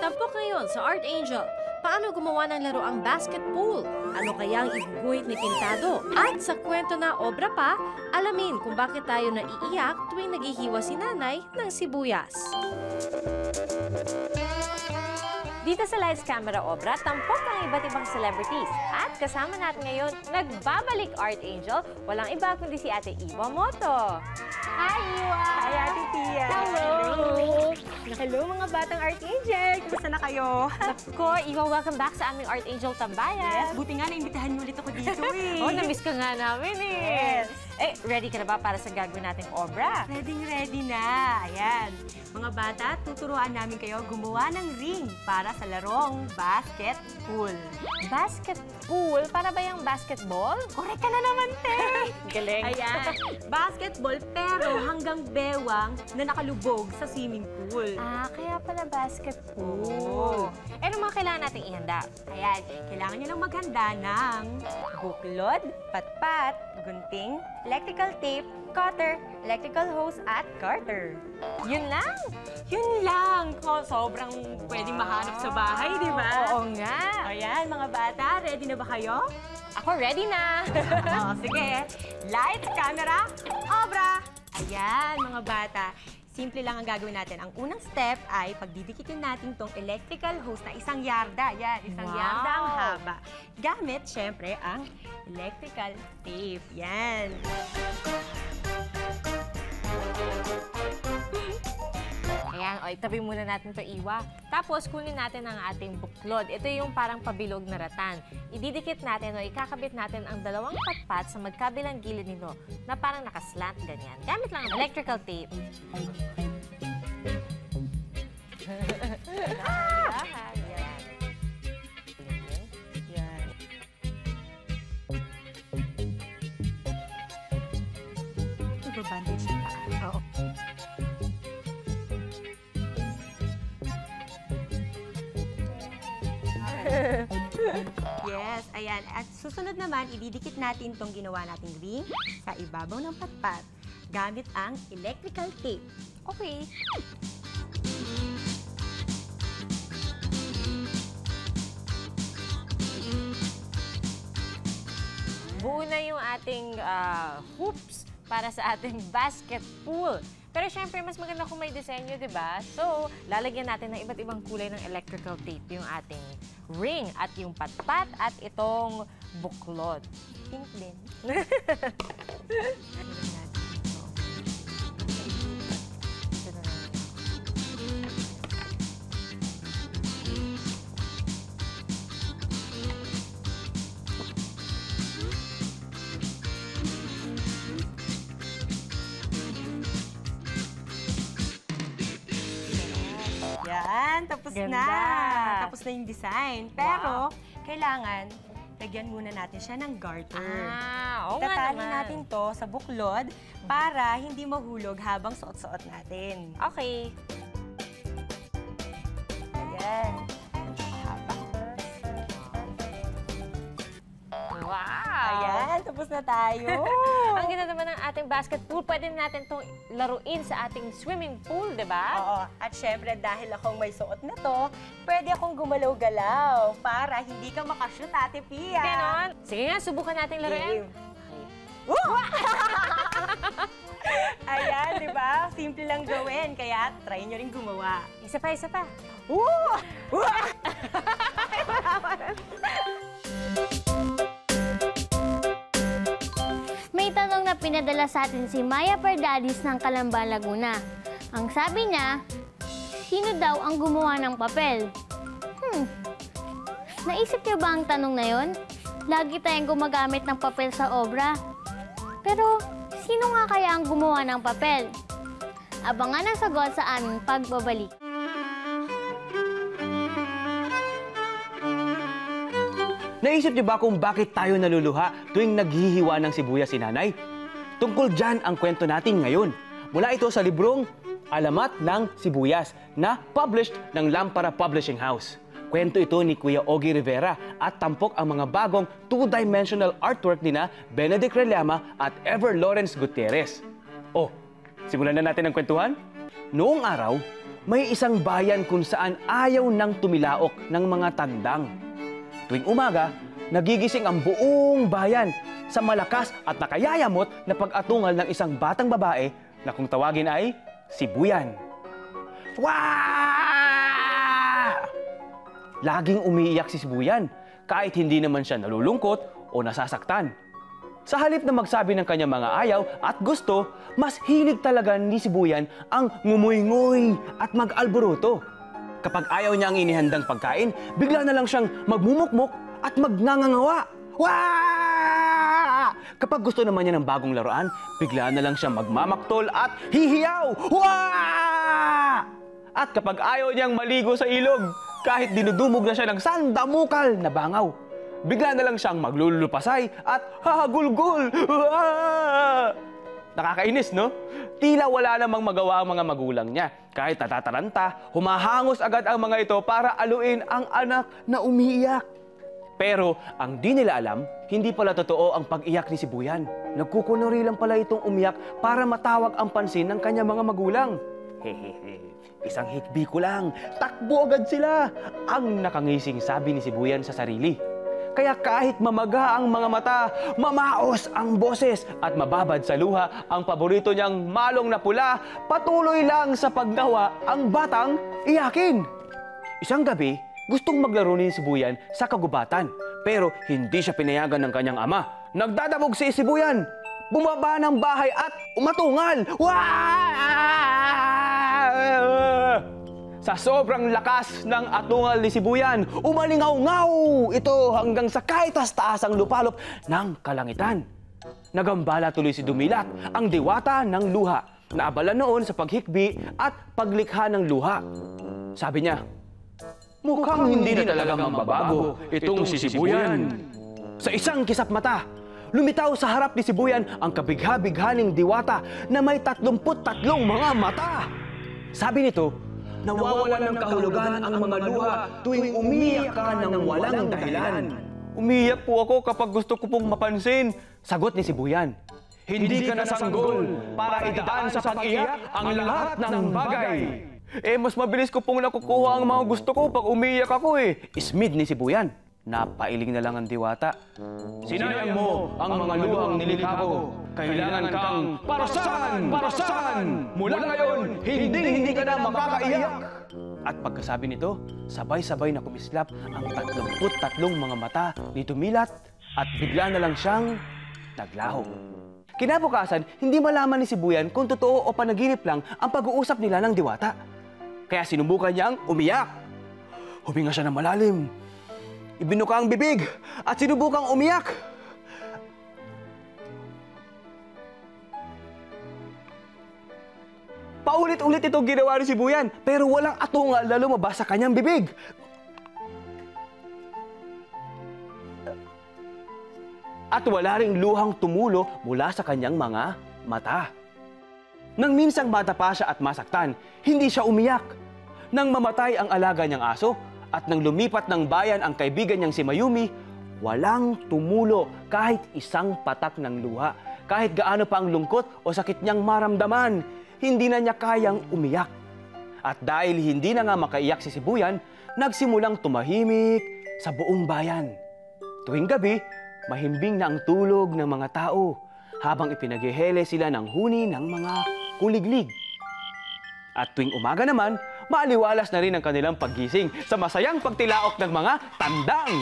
Tampok ngayon sa Art Angel. Paano gumawa ng laro ang basketball? Ano kaya ang ibuguhit ni Pintado? At sa kwento na obra pa, alamin kung bakit tayo naiiyak tuwing naghihiwa si nanay ng sibuyas. Dito sa Lights Camera Obra, tampok ang iba't ibang celebrities. At kasama natin ngayon, nagbabalik Art Angel, walang iba kundi si Ate Iwa Moto. Hi, Iwa! Hi, Ate Pia! Hello! Hello, mga batang Art Angel! Kumusta na kayo? Ako, Iwa, welcome back sa aming Art Angel Tambayan. Yes, buti nga naimbitahan niyo ulit ako dito eh. Oh, na-miss ka nga namin eh. Yes. Eh, ready ka na ba para sa gagawin nating obra? Ready na. Ayan. Mga bata, tuturuan namin kayo gumawa ng ring para sa larong basket pool. Basket pool? Para ba yung basketball? Correct ka na naman, te! Galing. Ayan. Basketball pero hanggang bewang na nakalubog sa swimming pool. Ah, kaya pala basket pool. Eh, ano mga kailangan nating ihanda? Ayan. Kailangan nyo lang maghanda ng buklod, patpat, gunting, electrical tape, cutter, electrical hose, at garter. Yun lang! Yun lang! Sobrang pwedeng mahanap sa bahay, di ba? Oo nga! Ayan, mga bata, ready na ba kayo? Ako, ready na! O, sige. Lights, camera, obra! Ayan, mga bata. Simple lang ang gagawin natin. Ang unang step ay pagdidikitin natin tong electrical hose na isang yarda. Yan, isang yarda ang haba. Gamit, syempre, ang electrical tape. Yan. Ayan, o, itabi muna natin ito, Iwa. Tapos, kunin natin ang ating buklod. Ito yung parang pabilog na ratan. Ididikit natin o ikakabit natin ang dalawang patpat sa magkabilang gilid nito na parang nakaslant, ganyan. Gamit lang ang electrical tape. Yes, ayan. At susunod naman, ididikit natin itong ginawa nating ring sa ibabaw ng patpat gamit ang electrical tape. Okay. Buo na yung ating hoops para sa ating basket pool. Pero syempre, mas maganda kung may disenyo, di ba? So, lalagyan natin ng iba't ibang kulay ng electrical tape yung ating ring at yung patpat at itong buklod. Pink din. Yan, tapos ganda na. Tapos na yung design. Pero, kailangan, lagyan muna natin siya ng garter. Ah, oo nga naman. Itatali natin to sa buklod para hindi mahulog habang suot-suot natin. Okay. Ayan. Wow! Ayan, tapos na tayo. Ang ganda naman ng ating basket pool, pwede natin itong laruin sa ating swimming pool, di ba? Oo. At syempre, dahil akong may suot na to, pwede akong gumalaw-galaw para hindi ka makashoot, Ate Pia. Ganon. Sige nga, subukan natin laruin. Ayan, di ba? Simple lang gawin, kaya try nyo rin gumawa. Isa pa, isa pa. May tanong na pinadala sa atin si Maya Pardadis ng Kalamba, Laguna. Ang sabi niya, sino daw ang gumawa ng papel? Naisip niyo ba ang tanong na yon? Lagi tayong gumagamit ng papel sa obra. Pero, sino nga kaya ang gumawa ng papel? Abangan ang sagot sa aming pagbabalik. Naisip niyo ba kung bakit tayo naluluha tuwing naghihiwa ng sibuyas si nanay? Tungkol dyan ang kwento natin ngayon. Mula ito sa librong Alamat ng Sibuyas na published ng Lampara Publishing House. Kwento ito ni Kuya Ogie Rivera at tampok ang mga bagong two-dimensional artwork nina Benedict Relama at Ever Lawrence Gutierrez. Oh, simulan na natin ang kwentuhan. Noong araw, may isang bayan kung saan ayaw nang tumilaok ng mga tandang. Tuwing umaga, nagigising ang buong bayan sa malakas at nakayayamot na pag-atungal ng isang batang babae na kung tawagin ay Sibuyan. Waaah! Laging umiiyak si Sibuyan kahit hindi naman siya nalulungkot o nasasaktan. Sa halip na magsabi ng kanyang mga ayaw at gusto, mas hilig talaga ni Sibuyan ang ngumoy-ngoy at mag-alboruto. Kapag ayaw niya ang inihandang pagkain, bigla na lang siyang magmumukmok at magngangawa. Waaah! Kapag gusto naman niya ng bagong laruan, bigla na lang siyang magmamaktol at hihiyaw. Waaah! At kapag ayaw niyang maligo sa ilog, kahit dinudumog na siya ng sandamukal na bangaw, bigla na lang siyang maglulupasay at hahagulgol. Nakakainis, no? Tila wala namang magawa ang mga magulang niya. Kahit natataranta, humahangos agad ang mga ito para aluin ang anak na umiiyak. Pero ang di nila alam, hindi pala totoo ang pag-iyak ni Sibuyan. Nagkukunwari lang pala itong umiyak para matawag ang pansin ng kanyang mga magulang. Hehehe. Isang hikbi ko lang. Takbo agad sila. Ang nakangising sabi ni Sibuyan sa sarili. Kaya kahit mamaga ang mga mata, mamaos ang boses at mababad sa luha ang paborito niyang malong na pula, patuloy lang sa paggawa ang batang iyakin. Isang gabi, gustong maglaro ni Sibuyan sa kagubatan, pero hindi siya pinayagan ng kanyang ama. Nagdadabog si Sibuyan, bumaba ng bahay at umatungal. Waaah! Sa sobrang lakas ng atungal ni Sibuyan, umalingaw-ngaw ito hanggang sa kahit taas-taas ang lupalop ng kalangitan. Nagambala tuloy si Dumilat, ang diwata ng luha, na abala noon sa paghikbi at paglikha ng luha. Sabi niya, "Mukhang hindi na talaga mababago itong si Sibuyan." Sa isang kisap mata, lumitaw sa harap ni Sibuyan ang kabigha-bighaning diwata na may 33 mga mata. Sabi nito, "Nawawalan ng kahulugan ang mga luha tuwing umiiyak ka ng walang dahilan." "Umiiyak po ako kapag gusto ko pong mapansin," sagot ni Sibuyan. "Hindi ka nasanggol para idaan sa pag-iyak ang lahat ng bagay." "Eh, mas mabilis ko pong nakukuha ang mga gusto ko pag umiiyak ako eh," ismid ni Sibuyan. Napailing na lang ang diwata. "Sinayang mo ang mga luhang nilikha ko. Kailangan kang parusahan! Parusahan! Mula ngayon, hindi ka na makakaiyak!" At pagkasabi nito, sabay-sabay na kumislap ang 33 mga mata ni Dumilat at bigla na lang siyang naglaho. Kinabukasan, hindi malaman ni Sibuyan kung totoo o panaginip lang ang pag-uusap nila ng diwata. Kaya sinubukan niyang umiyak. Huminga siya ng malalim. Ibinuka ang bibig at sinubukang umiyak. Paulit-ulit itong ginawa ni Sibuyan, pero walang atungal na lumabas sa kanyang bibig. At wala ring luhang tumulo mula sa kanyang mga mata. Nang minsang bata pa siya at masaktan, hindi siya umiyak. Nang mamatay ang alaga niyang aso, at nang lumipat ng bayan ang kaibigan niyang si Mayumi, walang tumulo kahit isang patak ng luha. Kahit gaano pa ang lungkot o sakit niyang maramdaman, hindi na niya kayang umiyak. At dahil hindi na nga makaiyak si Sibuyan, nagsimulang tumahimik sa buong bayan. Tuwing gabi, mahimbing na ang tulog ng mga tao habang ipinaghihele sila ng huni ng mga kuliglig. At tuwing umaga naman, maaliwalas na rin ang kanilang paggising sa masayang pagtilaok ng mga tandang.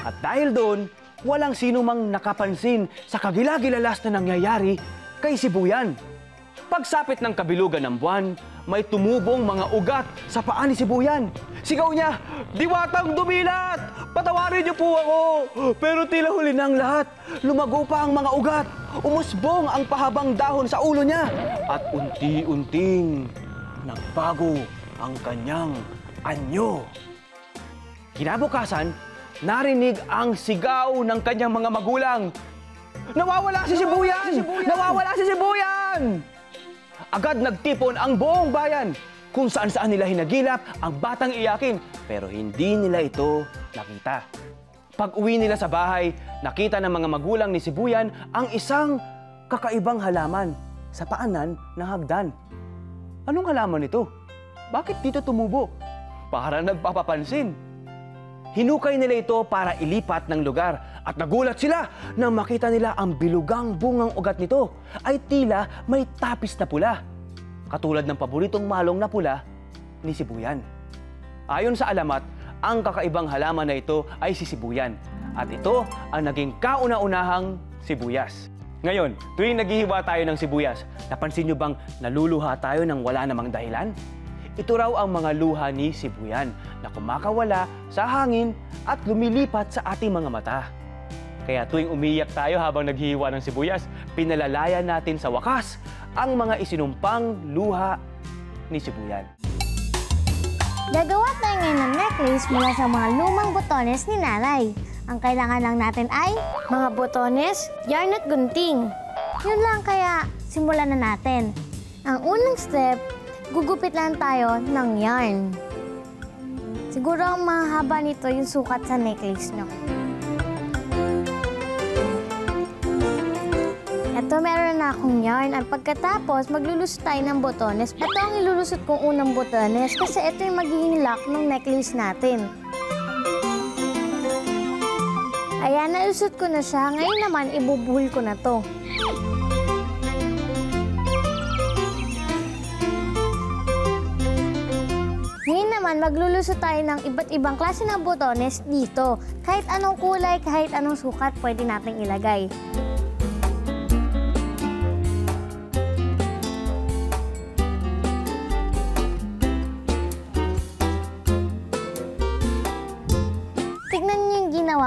At dahil doon, walang sino mang nakapansin sa kagilagilalas na nangyayari kay Sibuyan. Pagsapit ng kabilugan ng buwan, may tumubong mga ugat sa paa ni Sibuyan. Sigaw niya, "Diwatang Dumilat! Patawarin niyo po ako! Pero tila huli na ang lahat. Lumago pa ang mga ugat. Umusbong ang pahabang dahon sa ulo niya. At unti-unting nagbago ang kanyang anyo." Kinabukasan, narinig ang sigaw ng kanyang mga magulang. "Nawawala si Sibuyan! Nawawala si Sibuyan!" Agad nagtipon ang buong bayan kung saan-saan nila hinagilap ang batang iyakin, pero hindi nila ito nakita. Pag-uwi nila sa bahay, nakita ng mga magulang ni Sibuyan ang isang kakaibang halaman sa paanan ng hagdan. Anong halaman ito? Bakit dito tumubo? Para nagpapapansin. Hinukay nila ito para ilipat ng lugar at nagulat sila na makita nila ang bilugang bungang ugat nito ay tila may tapis na pula. Katulad ng paboritong malong na pula ni Sibuyan. Ayon sa alamat, ang kakaibang halaman na ito ay si Sibuyan at ito ang naging kauna-unahang sibuyas. Ngayon, tuwing naghihiwa tayo ng sibuyas, napansin nyo bang naluluha tayo ng wala namang dahilan? Ito raw ang mga luha ni Sibuyan na kumakawala sa hangin at lumilipat sa ating mga mata. Kaya tuwing umiiyak tayo habang naghihiwa ng sibuyas, pinalalaya natin sa wakas ang mga isinumpang luha ni Sibuyan. Gagawa tayo ngayon ng necklace mula sa mga lumang botones ni Nanay. Ang kailangan lang natin ay mga botones, yarn at gunting. Yun lang kaya simulan na natin. Ang unang step, gugupit lang tayo ng yarn. Siguro ang mahaba nito yung sukat sa necklace nyo. Ito, meron na akong yarn. At pagkatapos, maglulusot tayo ng botones. Ito ang ilulusot kong unang botones kasi ito yung magiging lock ng necklace natin. Ayan, nalusot ko na siya. Ngayon naman, ibubuhol ko na to. Ngayon naman, maglulusot tayo ng iba't ibang klase ng botones dito. Kahit anong kulay, kahit anong sukat, pwede nating ilagay.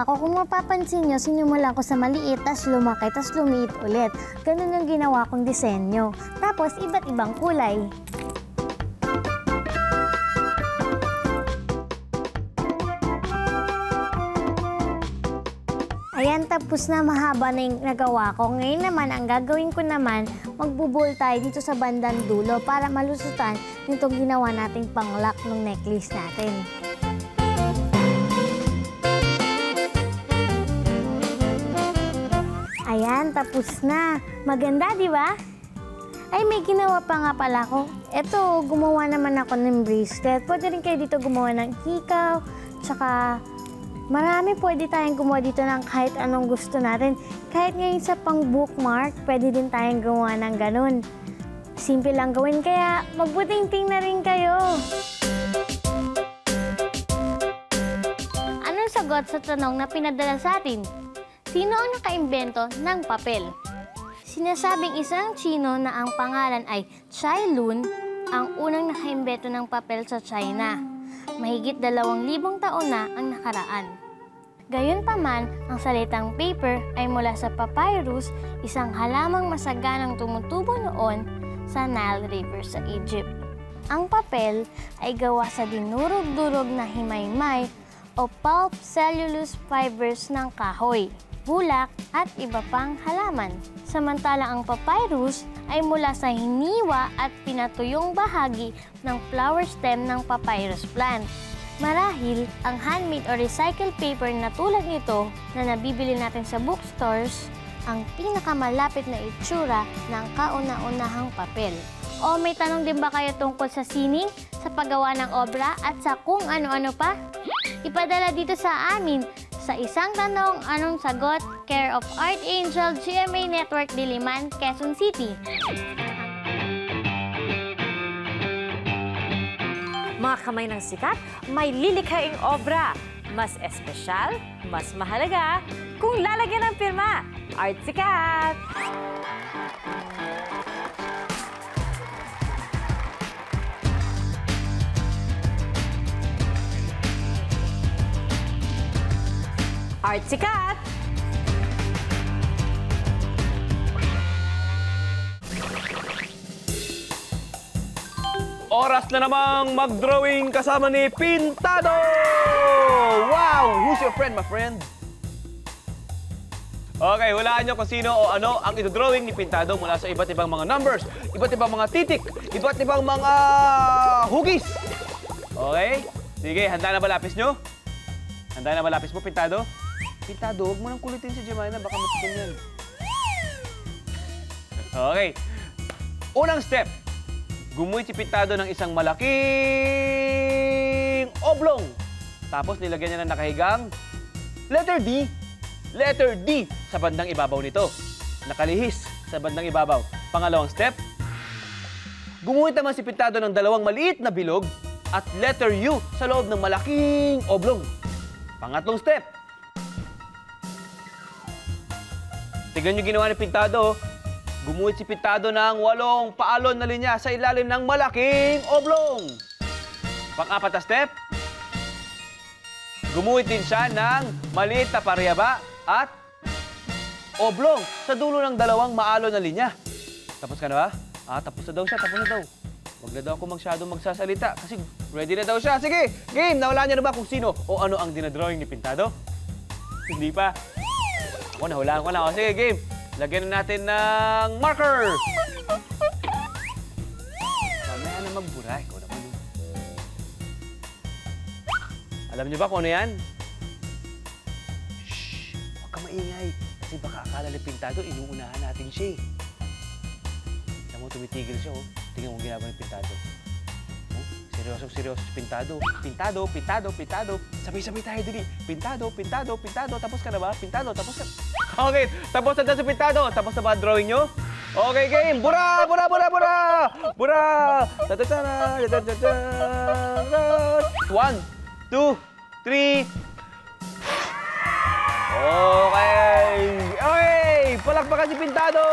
Kung mapapansin nyo, sinimula ko sa maliit, tas lumaki, tas lumiit ulit. Ganun yung ginawa kong disenyo. Tapos, iba't ibang kulay. Ayan, tapos na mahaba na yung nagawa ko. Ngayon naman, ang gagawin ko naman, magbubol tayo dito sa bandang dulo para malusutan nitong ginawa nating pang-lock ng necklace natin. Ayan, tapos na. Maganda, di ba? Ay, may ginawa pa nga pala ako. Eto, gumawa naman ako ng bracelet. Pwede rin kayo dito gumawa ng hikaw. Tsaka, marami pwede tayong gumawa dito ng kahit anong gusto natin. Kahit ngayon sa pang bookmark, pwede din tayong gumawa ng ganun. Simple lang gawin, kaya magbuting-ting na rin kayo. Anong sagot sa tanong na pinadala sa atin? Sino ang nakaimbento ng papel? Sinasabing isang Tsino na ang pangalan ay Chai Lun ang unang nakaimbento ng papel sa China. Mahigit 2,000 taon na ang nakaraan. Gayunpaman, ang salitang paper ay mula sa papyrus, isang halamang masaganang tumutubo noon sa Nile River sa Egypt. Ang papel ay gawa sa dinurog-durog na himaymay o pulp cellulose fibers ng kahoy, bulak at iba pang halaman. Samantala ang papyrus ay mula sa hiniwa at pinatuyong bahagi ng flower stem ng papyrus plant. Marahil, ang handmade o recycled paper na tulad nito na nabibili natin sa bookstores ang pinakamalapit na itsura ng kauna-unahang papel. O may tanong din ba kayo tungkol sa sining, sa paggawa ng obra at sa kung ano-ano pa? Ipadala dito sa amin sa isang tanong, anong sagot? Care of Art Angel, GMA Network, Diliman, Quezon City. Mga kamay ng sikat, may lilikhaing obra. Mas espesyal, mas mahalaga, kung lalagyan ng pirma. Art Sikat! Art Sikat! Oras na namang mag-drawing kasama ni Pintado! Wow! Who's your friend, my friend? Okay, hulaan nyo kung sino o ano ang ito-drawing ni Pintado mula sa iba't ibang mga numbers, iba't ibang mga titik, iba't ibang mga hugis. Okay? Sige, handa na ba lapis nyo? Handa na ba lapis mo, Pintado? Pintado, huwag mo nang kulitin si Jemina, baka matutin yan. Okay. Unang step, Gumuhit si Pintado ng isang malaking oblong. Tapos nilagyan niya ng nakahigang letter D. Letter D sa bandang ibabaw nito. Nakalihis sa bandang ibabaw. Pangalawang step, gumuhit naman si Pintado ng dalawang maliit na bilog at letter U sa loob ng malaking oblong. Pangatlong step. Tignan niyo ginawa ni Pintado. Gumuhit si Pintado ng walong paalon na linya sa ilalim ng malaking oblong. Pang-apat na step. Gumuhit din siya ng maliit na paryaba at oblong sa dulo ng dalawang maalon na linya. Tapos ka na ba? Ah, tapos na daw siya, tapos na daw. Huwag na daw ako masyadong magsasalita kasi ready na daw siya. Sige, game! Nawalaan niyo na ba kung sino o ano ang dinadrawing ni Pintado? Hindi pa. Ako, nahulaan ko na ako. Sige, game. Lagyan na natin ng marker. Mamaya na magbura. Ikaw naman. Alam niyo ba kung ano yan? Shhh! Huwag ka maingay. Kasi baka akala ni Pintado, inuunahan natin siya. Alam mo, tumitigil siya, oh. Tingnan mo ginagawa ng Pintado. Oh, seryoso si Pintado. Pintado. Sabay-sabay tayo dili. Pintado. Tapos ka na ba? Pintado, tapos ka. Okay, tapos na si Pintado. Tapos na ba drawing nyo? Okay, game. Bura! Bura! Ta-ta-ta-ta. 1, 2, 3. Okay. Okay, palakpakan si Pintado.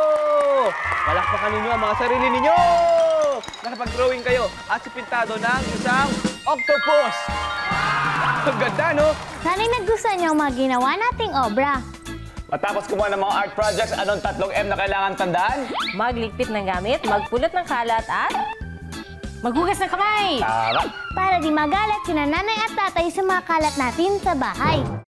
Palakpakan ninyo ang mga sarili ninyo. Nakapag-drawing kayo at si Pintado ng isang octopus. Ang ganda, no? Sana'y nagustuhan niyo ang mga ginawa nating obra. Matapos kumuha ng mga art projects, anong 3M na kailangan tandaan? Magligpit ng gamit, magpulot ng kalat at maghugas ng kamay! Tama! Para di magalat sina nanay at tatay sa mga kalat natin sa bahay.